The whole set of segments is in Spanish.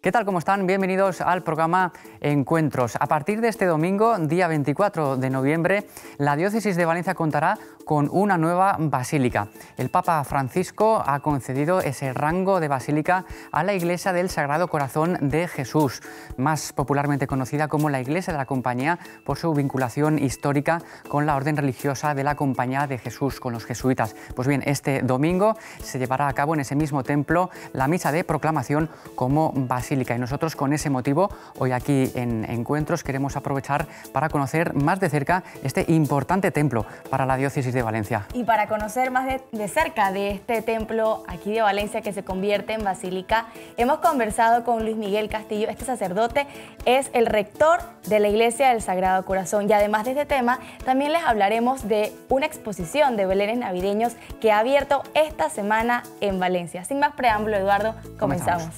¿Qué tal? ¿Cómo están? Bienvenidos al programa Encuentros. A partir de este domingo, día 24 de noviembre, la Diócesis de Valencia contará con una nueva basílica. El Papa Francisco ha concedido ese rango de basílica a la Iglesia del Sagrado Corazón de Jesús, más popularmente conocida como la Iglesia de la Compañía por su vinculación histórica con la orden religiosa de la Compañía de Jesús, con los jesuitas. Pues bien, este domingo se llevará a cabo en ese mismo templo la misa de proclamación como basílica. Y nosotros, con ese motivo, hoy aquí en Encuentros queremos aprovechar para conocer más de cerca este importante templo para la Diócesis de Valencia. Y para conocer más de cerca de este templo aquí de Valencia que se convierte en basílica, hemos conversado con Luis Miguel Castillo. Este sacerdote es el rector de la Iglesia del Sagrado Corazón. Y además de este tema, también les hablaremos de una exposición de belenes navideños que ha abierto esta semana en Valencia. Sin más preámbulo, Eduardo, comenzamos.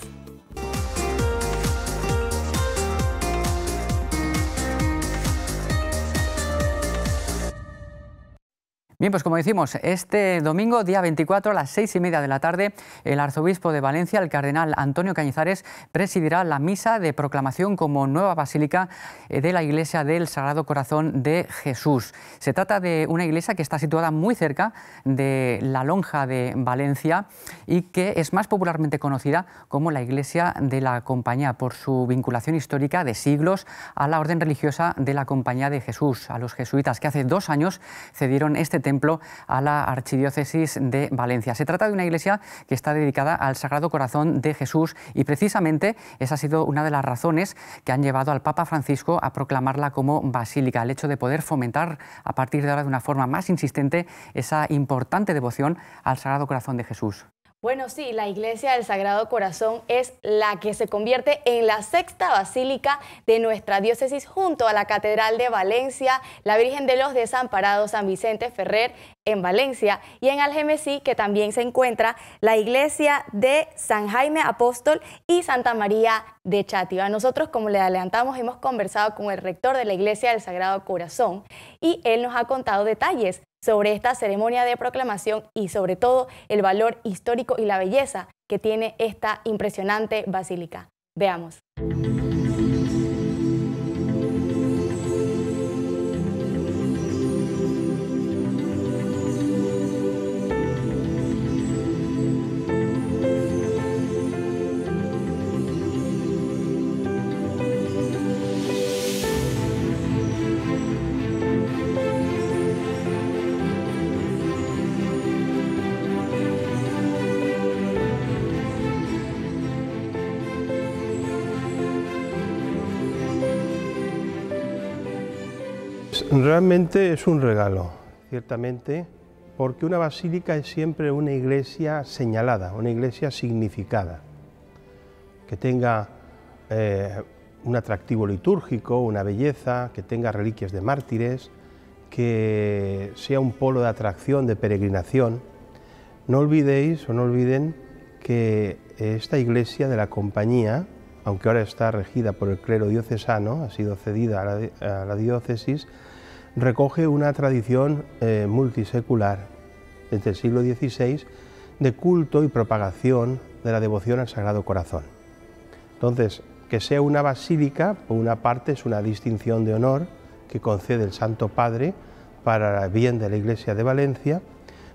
Bien, pues como decimos, este domingo, día 24, a las 6:30 de la tarde, el arzobispo de Valencia, el cardenal Antonio Cañizares, presidirá la misa de proclamación como nueva basílica de la Iglesia del Sagrado Corazón de Jesús. Se trata de una iglesia que está situada muy cerca de la Lonja de Valencia y que es más popularmente conocida como la Iglesia de la Compañía, por su vinculación histórica de siglos a la orden religiosa de la Compañía de Jesús, a los jesuitas, que hace 2 años cedieron este templo a la Archidiócesis de Valencia. Se trata de una iglesia que está dedicada al Sagrado Corazón de Jesús y precisamente esa ha sido una de las razones que han llevado al Papa Francisco a proclamarla como basílica, el hecho de poder fomentar a partir de ahora de una forma más insistente esa importante devoción al Sagrado Corazón de Jesús. Bueno, sí, la Iglesia del Sagrado Corazón es la que se convierte en la 6ª basílica de nuestra diócesis junto a la Catedral de Valencia, la Virgen de los Desamparados, San Vicente Ferrer en Valencia, y en Algemesí, que también se encuentra la Iglesia de San Jaime Apóstol y Santa María de Chátiva. Nosotros, como le adelantamos, hemos conversado con el rector de la Iglesia del Sagrado Corazón y él nos ha contado detalles sobre esta ceremonia de proclamación y sobre todo el valor histórico y la belleza que tiene esta impresionante basílica. Veamos. Realmente es un regalo, ciertamente, porque una basílica es siempre una iglesia señalada, una iglesia significada, que tenga un atractivo litúrgico, una belleza, que tenga reliquias de mártires, que sea un polo de atracción, de peregrinación. No olvidéis o no olviden que esta Iglesia de la Compañía, aunque ahora está regida por el clero diocesano, ha sido cedida a la diócesis, recoge una tradición multisecular desde el siglo XVI de culto y propagación de la devoción al Sagrado Corazón. Entonces, que sea una basílica, por una parte, es una distinción de honor que concede el Santo Padre para el bien de la Iglesia de Valencia,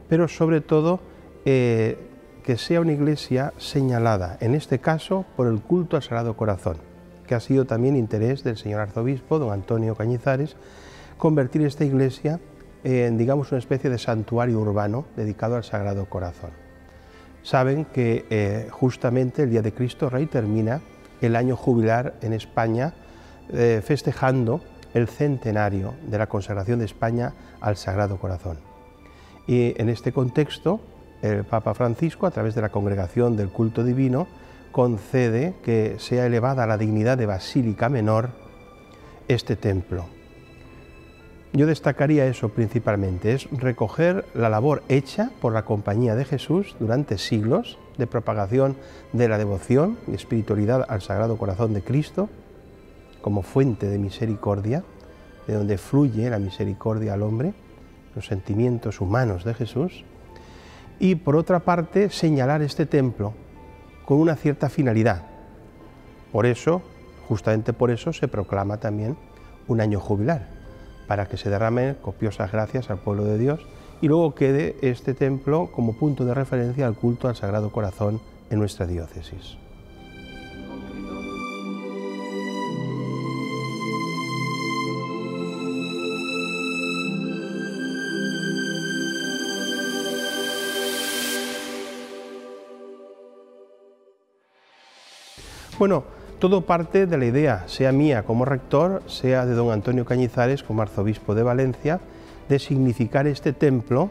pero sobre todo que sea una iglesia señalada, en este caso por el culto al Sagrado Corazón, que ha sido también interés del señor arzobispo, don Antonio Cañizares, convertir esta iglesia en, digamos, una especie de santuario urbano dedicado al Sagrado Corazón. Saben que justamente el Día de Cristo Rey termina el año jubilar en España, festejando el centenario de la consagración de España al Sagrado Corazón. Y en este contexto, el Papa Francisco, a través de la Congregación del Culto Divino, concede que sea elevada a la dignidad de basílica menor este templo. Yo destacaría eso principalmente, es recoger la labor hecha por la Compañía de Jesús durante siglos de propagación de la devoción y espiritualidad al Sagrado Corazón de Cristo como fuente de misericordia, de donde fluye la misericordia al hombre, los sentimientos humanos de Jesús, y por otra parte señalar este templo con una cierta finalidad, Por eso, justamente por eso, se proclama también un año jubilar, para que se derramen copiosas gracias al pueblo de Dios y luego quede este templo como punto de referencia al culto al Sagrado Corazón en nuestra diócesis. Bueno, todo parte de la idea, sea mía como rector, sea de don Antonio Cañizares como arzobispo de Valencia, de significar este templo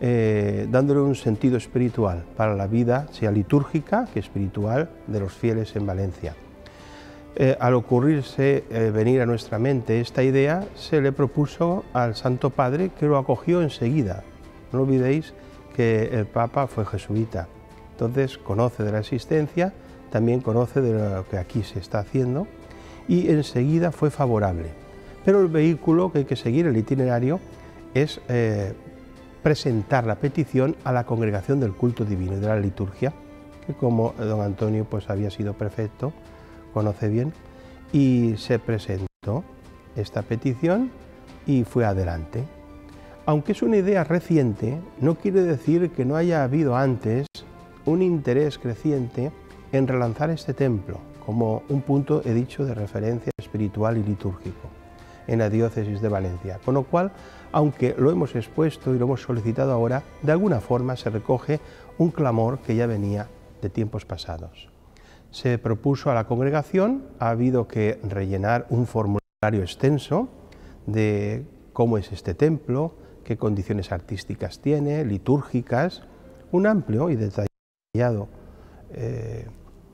dándole un sentido espiritual para la vida, sea litúrgica que espiritual, de los fieles en Valencia. Al ocurrirse venir a nuestra mente esta idea, se le propuso al Santo Padre, que lo acogió enseguida. No olvidéis que el Papa fue jesuita, entonces conoce de la existencia, también conoce de lo que aquí se está haciendo, y enseguida fue favorable. Pero el vehículo que hay que seguir, el itinerario, es presentar la petición a la Congregación del Culto Divino y de la Liturgia, que como don Antonio pues había sido prefecto, conoce bien, y se presentó esta petición y fue adelante. Aunque es una idea reciente, no quiere decir que no haya habido antes un interés creciente en relanzar este templo como un punto, he dicho, de referencia espiritual y litúrgico en la diócesis de Valencia, con lo cual, aunque lo hemos expuesto y lo hemos solicitado ahora, de alguna forma se recoge un clamor que ya venía de tiempos pasados. Se propuso a la congregación, ha habido que rellenar un formulario extenso de cómo es este templo, qué condiciones artísticas tiene, litúrgicas, un amplio y detallado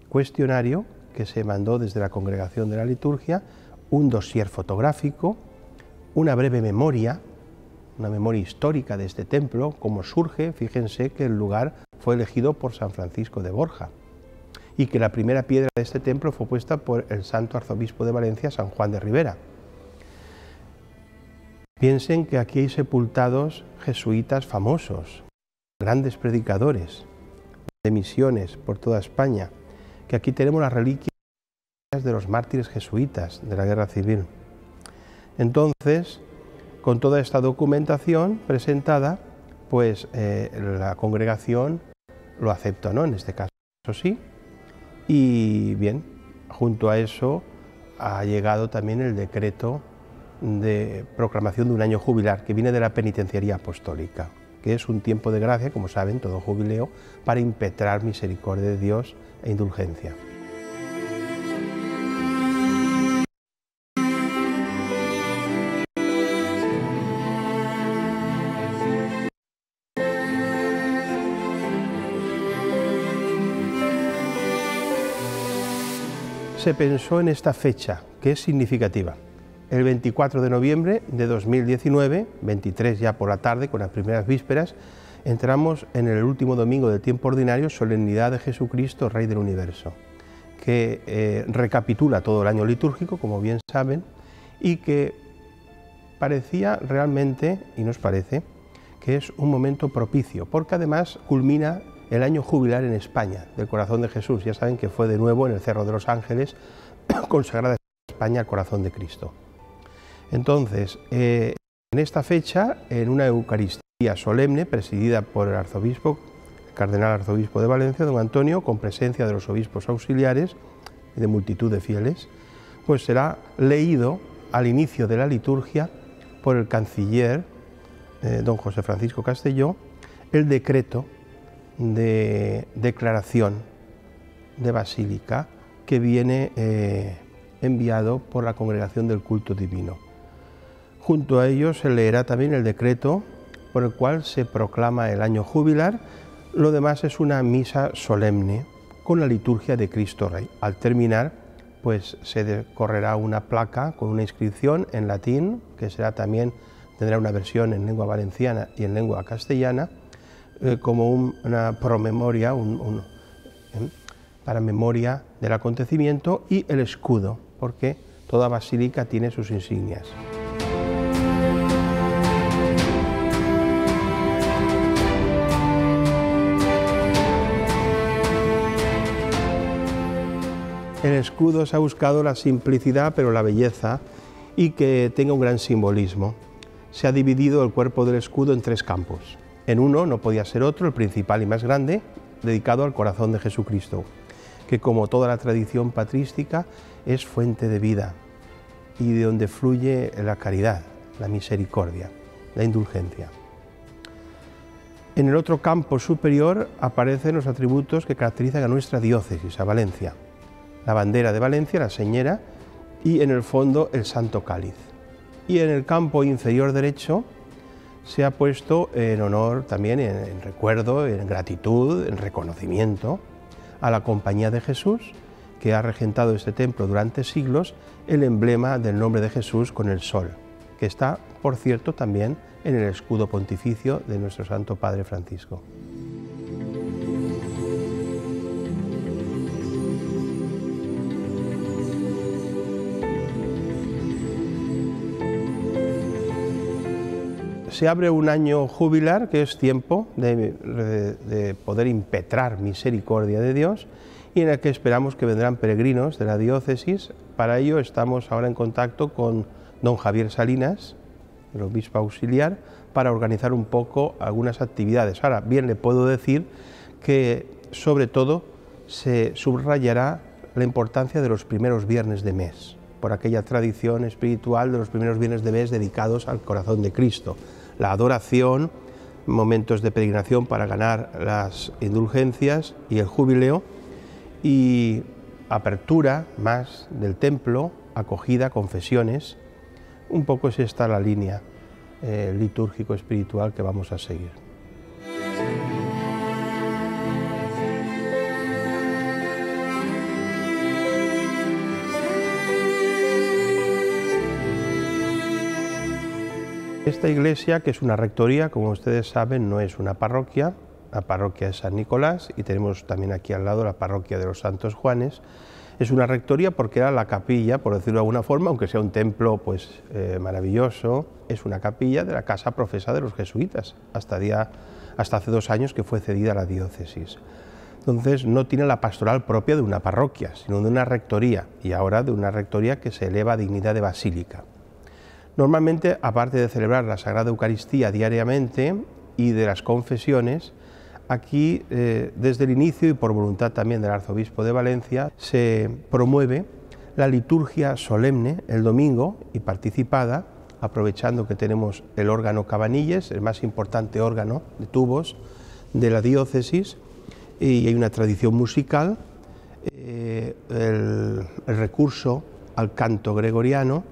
cuestionario que se mandó desde la Congregación de la Liturgia, un dossier fotográfico, una breve memoria, una memoria histórica de este templo, cómo surge. Fíjense que el lugar fue elegido por San Francisco de Borja y que la primera piedra de este templo fue puesta por el santo arzobispo de Valencia, San Juan de Rivera. Piensen que aquí hay sepultados jesuitas famosos, grandes predicadores de misiones por toda España, que aquí tenemos las reliquias de los mártires jesuitas de la Guerra Civil. Entonces, con toda esta documentación presentada, pues la congregación lo aceptó, ¿no? En este caso sí, y bien, junto a eso ha llegado también el decreto de proclamación de un año jubilar, que viene de la penitenciaría apostólica, que es un tiempo de gracia, como saben, todo jubileo, para impetrar misericordia de Dios e indulgencia. Se pensó en esta fecha, que es significativa. El 24 de noviembre de 2019, 23 ya por la tarde, con las primeras vísperas, entramos en el último domingo del tiempo ordinario, solemnidad de Jesucristo, Rey del Universo, que recapitula todo el año litúrgico, como bien saben, y que parecía realmente, y nos parece, que es un momento propicio, porque además culmina el año jubilar en España, del Corazón de Jesús. Ya saben que fue de nuevo en el Cerro de los Ángeles, consagrada España al Corazón de Cristo. Entonces, en esta fecha, en una Eucaristía solemne presidida por el arzobispo, el cardenal arzobispo de Valencia, don Antonio, con presencia de los obispos auxiliares y de multitud de fieles, pues será leído al inicio de la liturgia por el canciller, don José Francisco Castelló, el decreto de declaración de basílica que viene enviado por la Congregación del Culto Divino. Junto a ello se leerá también el decreto por el cual se proclama el año jubilar. Lo demás es una misa solemne con la liturgia de Cristo Rey. Al terminar, pues se correrá una placa con una inscripción en latín, que será también, tendrá una versión en lengua valenciana y en lengua castellana, como una promemoria, para memoria del acontecimiento, y el escudo, porque toda basílica tiene sus insignias. en escudos ha buscado la simplicidad pero la belleza y que tenga un gran simbolismo. Se ha dividido el cuerpo del escudo en tres campos. En uno no podía ser otro, el principal y más grande, dedicado al corazón de Jesucristo, que como toda la tradición patrística es fuente de vida y de donde fluye la caridad, la misericordia, la indulgencia. En el otro campo superior aparecen los atributos que caracterizan a nuestra diócesis, a Valencia. La bandera de Valencia, la señera, y en el fondo el santo cáliz. Y en el campo inferior derecho se ha puesto en honor, también en recuerdo, en gratitud, en reconocimiento a la Compañía de Jesús, que ha regentado este templo durante siglos, el emblema del nombre de Jesús con el sol, que está, por cierto, también en el escudo pontificio de nuestro Santo Padre Francisco. Se abre un año jubilar, que es tiempo de poder impetrar misericordia de Dios, y en el que esperamos que vendrán peregrinos de la diócesis. Para ello estamos ahora en contacto con don Javier Salinas, el obispo auxiliar, para organizar un poco algunas actividades. Ahora bien, le puedo decir que sobre todo se subrayará la importancia de los primeros viernes de mes, por aquella tradición espiritual de los primeros viernes de mes dedicados al corazón de Cristo. La adoración, momentos de peregrinación para ganar las indulgencias y el jubileo, y apertura más del templo, acogida, confesiones. Un poco es esta la línea litúrgico-espiritual que vamos a seguir. Esta iglesia, que es una rectoría, como ustedes saben, no es una parroquia. La parroquia de San Nicolás, y tenemos también aquí al lado la parroquia de los Santos Juanes. Es una rectoría porque era la capilla, por decirlo de alguna forma, aunque sea un templo pues maravilloso, es una capilla de la casa profesa de los jesuitas, hasta hace 2 años que fue cedida a la diócesis. Entonces no tiene la pastoral propia de una parroquia, sino de una rectoría, y ahora de una rectoría que se eleva a dignidad de basílica. Normalmente, aparte de celebrar la Sagrada Eucaristía diariamente y de las confesiones, aquí, desde el inicio y por voluntad también del arzobispo de Valencia, se promueve la liturgia solemne el domingo y participada, aprovechando que tenemos el órgano Cabanilles, el más importante órgano de tubos de la diócesis, y hay una tradición musical, el recurso al canto gregoriano,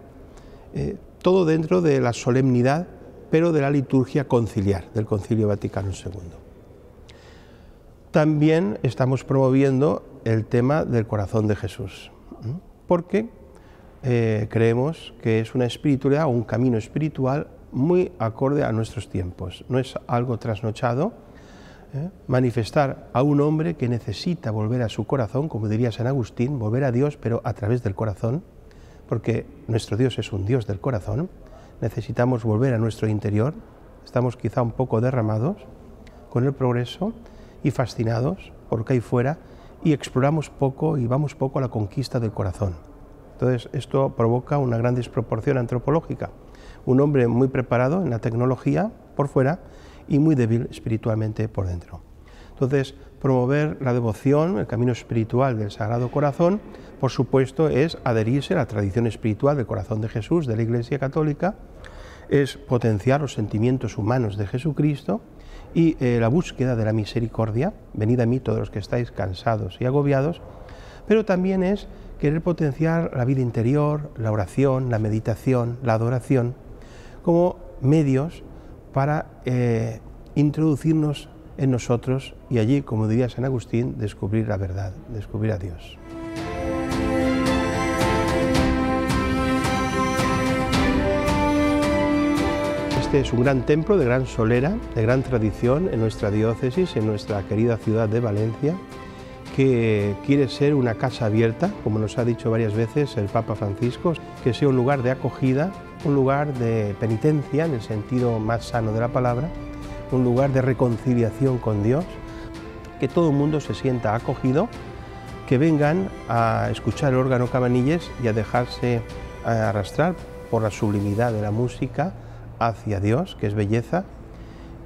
todo dentro de la solemnidad, pero de la liturgia conciliar del Concilio Vaticano II. También estamos promoviendo el tema del corazón de Jesús, porque creemos que es una espiritualidad o un camino espiritual muy acorde a nuestros tiempos. No es algo trasnochado manifestar a un hombre que necesita volver a su corazón, como diría San Agustín, volver a Dios, pero a través del corazón, porque nuestro Dios es un Dios del corazón. Necesitamos volver a nuestro interior, estamos quizá un poco derramados con el progreso y fascinados por lo que hay fuera, y exploramos poco y vamos poco a la conquista del corazón. Entonces esto provoca una gran desproporción antropológica. Un hombre muy preparado en la tecnología por fuera y muy débil espiritualmente por dentro. Entonces promover la devoción, el camino espiritual del Sagrado Corazón, por supuesto es adherirse a la tradición espiritual del corazón de Jesús de la Iglesia Católica, es potenciar los sentimientos humanos de Jesucristo y la búsqueda de la misericordia, venid a mí todos los que estáis cansados y agobiados, pero también es querer potenciar la vida interior, la oración, la meditación, la adoración, como medios para introducirnos en nosotros y allí, como diría San Agustín, descubrir la verdad, descubrir a Dios. Este es un gran templo de gran solera, de gran tradición en nuestra diócesis, en nuestra querida ciudad de Valencia, que quiere ser una casa abierta, como nos ha dicho varias veces el Papa Francisco, que sea un lugar de acogida, un lugar de penitencia en el sentido más sano de la palabra, un lugar de reconciliación con Dios, que todo el mundo se sienta acogido, que vengan a escuchar el órgano Cabanilles y a dejarse arrastrar por la sublimidad de la música hacia Dios, que es belleza,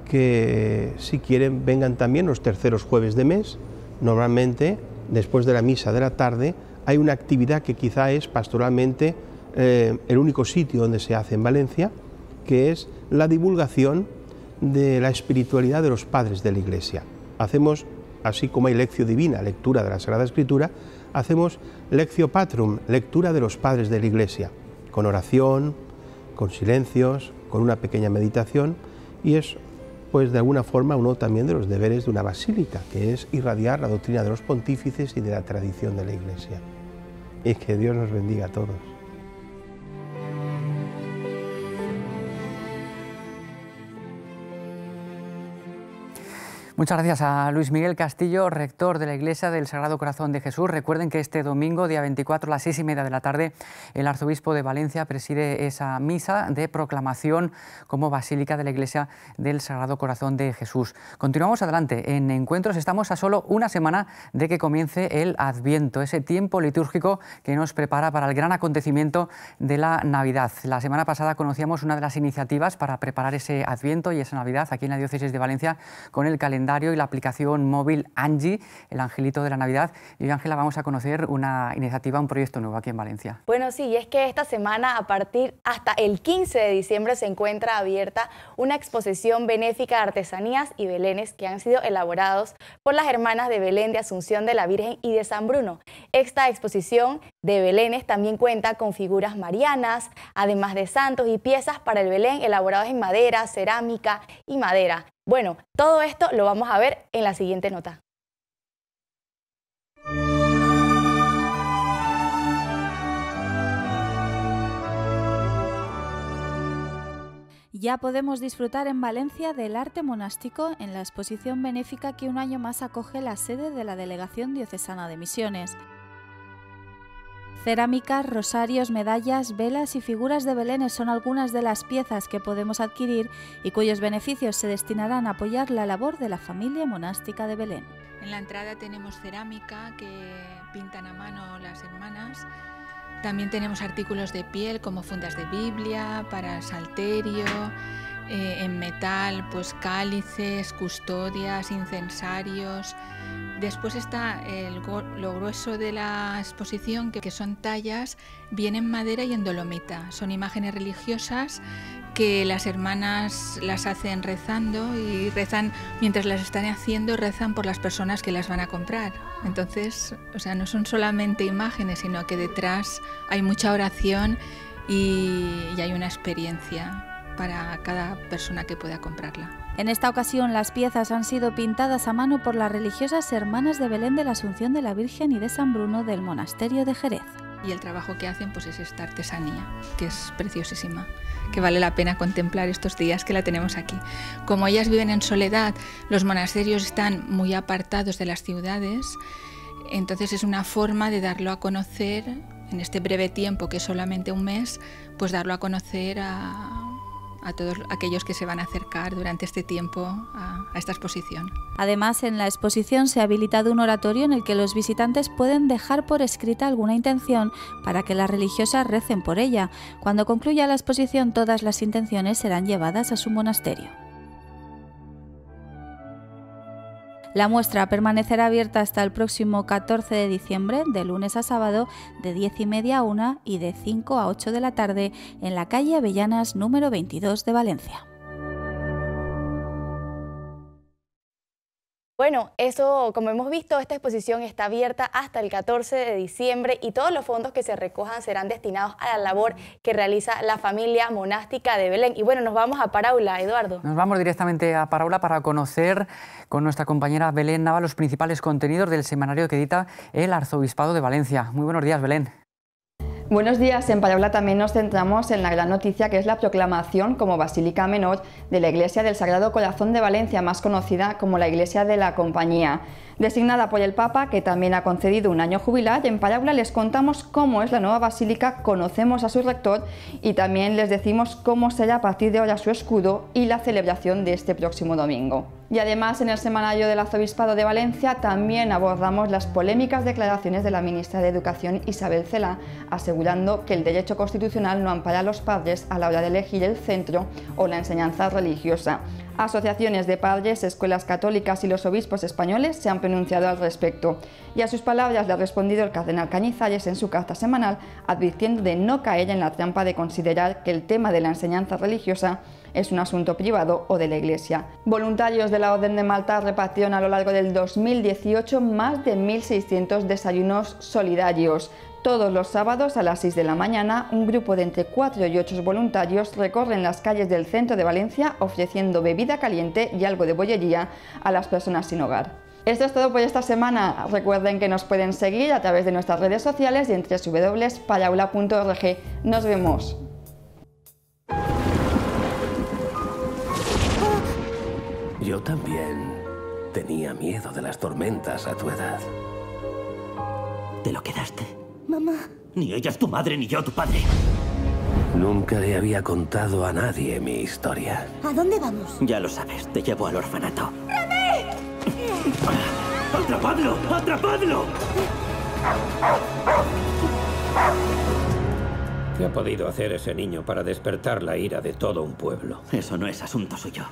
que si quieren vengan también los terceros jueves de mes. Normalmente, después de la misa de la tarde, hay una actividad que quizá es pastoralmente el único sitio donde se hace en Valencia, que es la divulgación de la espiritualidad de los padres de la Iglesia. Hacemos, así como hay lectio divina, lectura de la Sagrada Escritura, hacemos lectio patrum, lectura de los padres de la Iglesia, con oración, con silencios, con una pequeña meditación, y es, pues, de alguna forma uno también de los deberes de una basílica, que es irradiar la doctrina de los pontífices y de la tradición de la Iglesia. Y que Dios nos bendiga a todos. Muchas gracias a Luis Miguel Castillo, rector de la Iglesia del Sagrado Corazón de Jesús. Recuerden que este domingo, día 24, a las 6:30 de la tarde, el arzobispo de Valencia preside esa misa de proclamación como Basílica de la Iglesia del Sagrado Corazón de Jesús. Continuamos adelante en Encuentros. Estamos a solo una semana de que comience el Adviento, ese tiempo litúrgico que nos prepara para el gran acontecimiento de la Navidad. La semana pasada conocíamos una de las iniciativas para preparar ese Adviento y esa Navidad aquí en la Diócesis de Valencia con el calendario y la aplicación móvil Angie, el angelito de la Navidad. Y hoy, Ángela, vamos a conocer una iniciativa, un proyecto nuevo aquí en Valencia. Bueno, sí, y es que esta semana, a partir hasta el 15 de diciembre, se encuentra abierta una exposición benéfica de artesanías y belenes que han sido elaborados por las hermanas de Belén de Asunción de la Virgen y de San Bruno. Esta exposición de belenes también cuenta con figuras marianas, además de santos y piezas para el Belén elaborados en madera, cerámica y madera. Bueno, todo esto lo vamos a ver en la siguiente nota. Ya podemos disfrutar en Valencia del arte monástico en la exposición benéfica que un año más acoge la sede de la Delegación Diocesana de Misiones. Cerámicas, rosarios, medallas, velas y figuras de belenes son algunas de las piezas que podemos adquirir y cuyos beneficios se destinarán a apoyar la labor de la familia monástica de Belén. En la entrada tenemos cerámica que pintan a mano las hermanas. También tenemos artículos de piel como fundas de Biblia, para salterio, en metal, pues cálices, custodias, incensarios. Después está lo grueso de la exposición, que son tallas, bien en madera y en dolomita. Son imágenes religiosas que las hermanas las hacen rezando y rezan, mientras las están haciendo, rezan por las personas que las van a comprar. Entonces, o sea, no son solamente imágenes, sino que detrás hay mucha oración y hay una experiencia para cada persona que pueda comprarla. En esta ocasión las piezas han sido pintadas a mano por las religiosas hermanas de Belén de la Asunción de la Virgen y de San Bruno del monasterio de Jerez. Y el trabajo que hacen, pues, es esta artesanía, que es preciosísima, que vale la pena contemplar estos días que la tenemos aquí. Como ellas viven en soledad, los monasterios están muy apartados de las ciudades, entonces es una forma de darlo a conocer en este breve tiempo, que es solamente un mes, pues darlo a conocer a todos aquellos que se van a acercar durante este tiempo a esta exposición. Además, en la exposición se ha habilitado un oratorio en el que los visitantes pueden dejar por escrita alguna intención para que las religiosas recen por ella. Cuando concluya la exposición, todas las intenciones serán llevadas a su monasterio. La muestra permanecerá abierta hasta el próximo 14 de diciembre, de lunes a sábado, de 10:30 a 1 y de 5 a 8 de la tarde, en la calle Avellanas número 22 de Valencia. Bueno, eso, como hemos visto, esta exposición está abierta hasta el 14 de diciembre y todos los fondos que se recojan serán destinados a la labor que realiza la familia monástica de Belén. Y bueno, nos vamos a Paraula, Eduardo. Nos vamos directamente a Paraula para conocer con nuestra compañera Belén Nava los principales contenidos del semanario que edita el Arzobispado de Valencia. Muy buenos días, Belén. Buenos días. En Paraula también nos centramos en la gran noticia, que es la proclamación como Basílica Menor de la Iglesia del Sagrado Corazón de Valencia, más conocida como la Iglesia de la Compañía. designada por el Papa, que también ha concedido un año jubilar. En Parábola les contamos cómo es la nueva basílica, conocemos a su rector y también les decimos cómo será a partir de ahora su escudo y la celebración de este próximo domingo. Y además, en el semanario del Arzobispado de Valencia también abordamos las polémicas declaraciones de la ministra de Educación Isabel Celá, asegurando que el derecho constitucional no ampara a los padres a la hora de elegir el centro o la enseñanza religiosa. Asociaciones de padres, escuelas católicas y los obispos españoles se han pronunciado al respecto, y a sus palabras le ha respondido el cardenal Cañizares en su carta semanal, advirtiendo de no caer en la trampa de considerar que el tema de la enseñanza religiosa es un asunto privado o de la Iglesia. Voluntarios de la Orden de Malta repartieron a lo largo del 2018 más de 1.600 desayunos solidarios. Todos los sábados a las 6 de la mañana, un grupo de entre 4 y 8 voluntarios recorren las calles del centro de Valencia ofreciendo bebida caliente y algo de bollería a las personas sin hogar. Esto es todo por esta semana. Recuerden que nos pueden seguir a través de nuestras redes sociales y en www.paraula.org. ¡Nos vemos! Yo también tenía miedo de las tormentas a tu edad. ¿Te lo quedaste? Mamá. Ni ella es tu madre, ni yo tu padre. Nunca le había contado a nadie mi historia. ¿A dónde vamos? Ya lo sabes, te llevo al orfanato. ¡René! ¡Atrapadlo! ¡Atrapadlo! ¿Qué ha podido hacer ese niño para despertar la ira de todo un pueblo? Eso no es asunto suyo.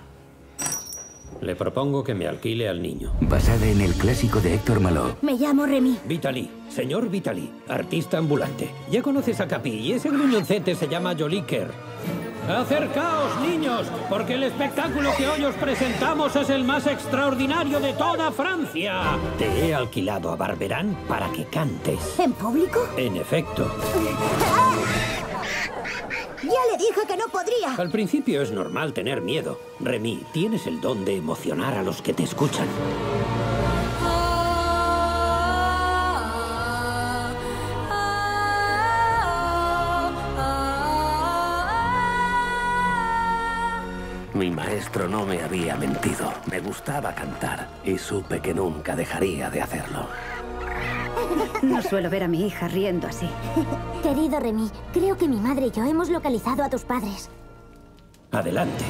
Le propongo que me alquile al niño. Basada en el clásico de Héctor Malot. Me llamo Remy. Vitali, señor Vitali, artista ambulante. Ya conoces a Capi y ese gruñoncete se llama Joliker. ¡Acercaos, niños! Porque el espectáculo que hoy os presentamos es el más extraordinario de toda Francia. Te he alquilado a Barberán para que cantes. ¿En público? En efecto. ¡Ya le dije que no podría! Al principio es normal tener miedo. Remy, tienes el don de emocionar a los que te escuchan. Mi maestro no me había mentido. Me gustaba cantar y supe que nunca dejaría de hacerlo. No suelo ver a mi hija riendo así. Querido Remy, creo que mi madre y yo hemos localizado a tus padres. Adelante.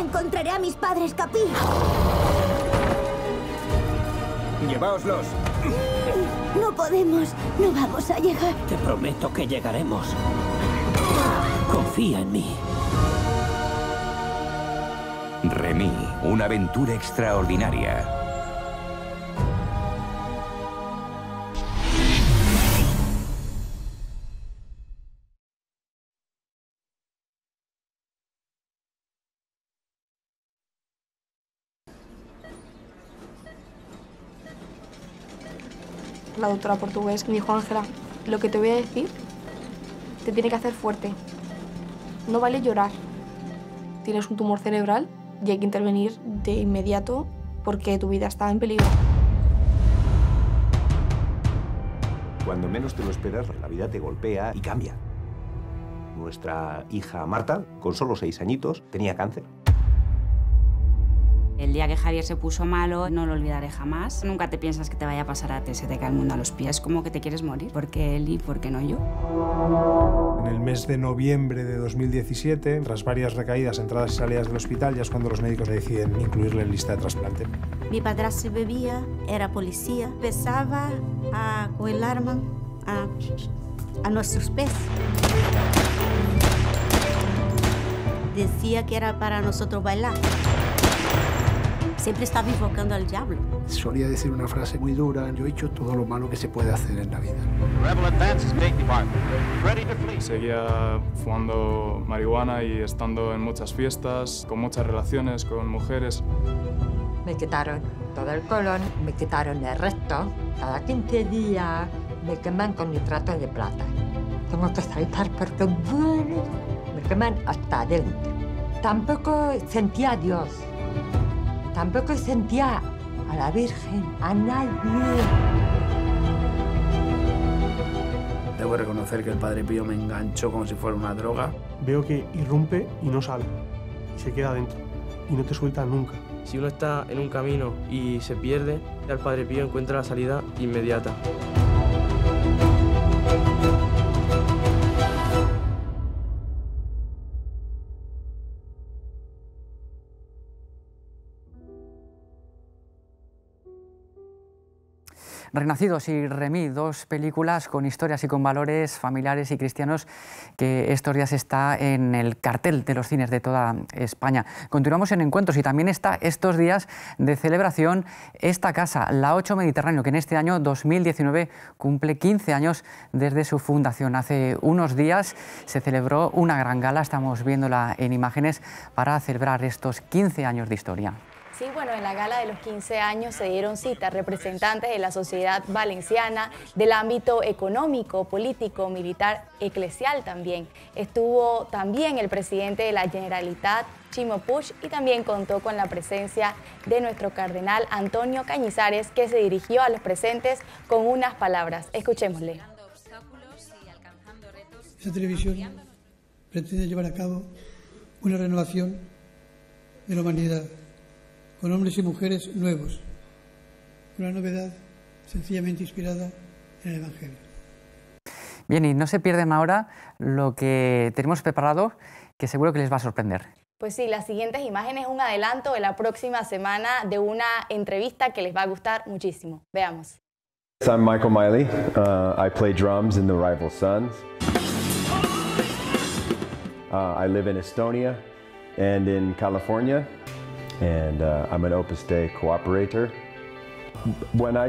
Encontraré a mis padres, Capi. Lleváoslos. No podemos. No vamos a llegar. Te prometo que llegaremos. Confía en mí. Remy, una aventura extraordinaria. La doctora portugués me dijo, Ángela, lo que te voy a decir te tiene que hacer fuerte. No vale llorar. Tienes un tumor cerebral y hay que intervenir de inmediato porque tu vida está en peligro. Cuando menos te lo esperas, la vida te golpea y cambia. Nuestra hija Marta, con solo 6 añitos, tenía cáncer. El día que Javier se puso malo, no lo olvidaré jamás. Nunca te piensas que te vaya a pasar a ti, se te cae el mundo a los pies, como que te quieres morir. ¿Por qué él y por qué no yo? En el mes de noviembre de 2017, tras varias recaídas, entradas y salidas del hospital, ya es cuando los médicos deciden incluirle en lista de trasplante. Mi padrastro bebía, era policía, empezaba a colar a nuestros pies. Decía que era para nosotros bailar. Siempre estaba invocando al diablo. Solía decir una frase muy dura: yo he hecho todo lo malo que se puede hacer en la vida. Seguía fumando marihuana y estando en muchas fiestas, con muchas relaciones, con mujeres. Me quitaron todo el colon, me quitaron el recto. Cada 15 días me queman con nitrato de plata. Tengo que saltar porque bueno, me queman hasta adentro. Tampoco sentía a Dios. Tampoco sentía a la Virgen, a nadie. Debo reconocer que el Padre Pío me enganchó como si fuera una droga. Veo que irrumpe y no sale. Y se queda dentro. y no te sueltan nunca. Si uno está en un camino y se pierde, el Padre Pío encuentra la salida inmediata. Renacidos y Remí, dos películas con historias y con valores familiares y cristianos que estos días está en el cartel de los cines de toda España. Continuamos en Encuentros y también está estos días de celebración esta casa, La Ocho Mediterráneo, que en este año 2019 cumple 15 años desde su fundación. Hace unos días se celebró una gran gala, estamos viéndola en imágenes, para celebrar estos 15 años de historia. Sí, bueno, en la gala de los 15 años se dieron cita representantes de la sociedad valenciana, del ámbito económico, político, militar, eclesial también. Estuvo también el presidente de la Generalitat, Chimo Puig, y también contó con la presencia de nuestro cardenal Antonio Cañizares, que se dirigió a los presentes con unas palabras. Escuchémosle. Esta televisión pretende llevar a cabo una renovación de la humanidad, con hombres y mujeres nuevos, con una novedad sencillamente inspirada en el Evangelio. Bien, y no se pierdan ahora lo que tenemos preparado, que seguro que les va a sorprender. Pues sí, las siguientes imágenes, un adelanto de la próxima semana de una entrevista que les va a gustar muchísimo. Veamos. I'm Michael Miley. I play drums in the Rival Sons. I live in Estonia and in California. And I'm an Opus Dei cooperator. When I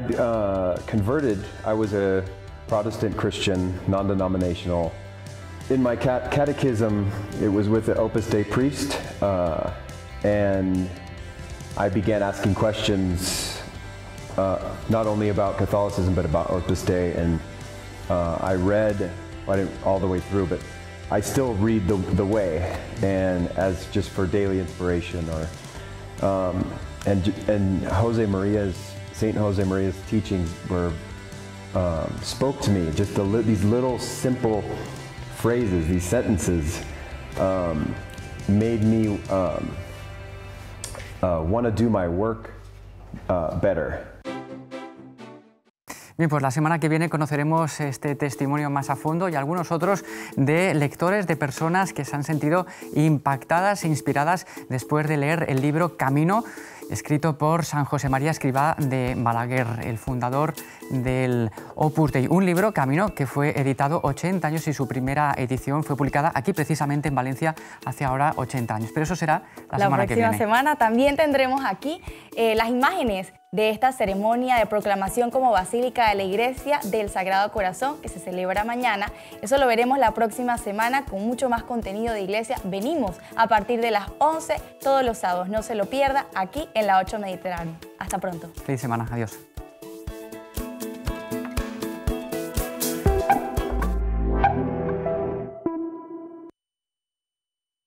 converted, I was a Protestant Christian, non-denominational. In my catechism, it was with an Opus Dei priest, and I began asking questions not only about Catholicism, but about Opus Dei, and I read, well, I didn't all the way through, but I still read the Way, and as just for daily inspiration, or and Saint Jose Maria's teachings were spoke to me, just these little simple phrases, these sentences made me want to do my work better. Bien, pues la semana que viene conoceremos este testimonio más a fondo y algunos otros de lectores, de personas que se han sentido impactadas e inspiradas después de leer el libro Camino, escrito por San José María Escrivá de Balaguer, el fundador del Opus Dei. Un libro, Camino, que fue editado 80 años y su primera edición fue publicada aquí precisamente en Valencia hace ahora 80 años. Pero eso será la semana que viene. La próxima semana también tendremos aquí las imágenes de esta ceremonia de proclamación como Basílica de la Iglesia del Sagrado Corazón, que se celebra mañana. Eso lo veremos la próxima semana con mucho más contenido de Iglesia. Venimos a partir de las 11 todos los sábados. No se lo pierda aquí en La Ocho Mediterráneo. Hasta pronto. Feliz semana. Adiós.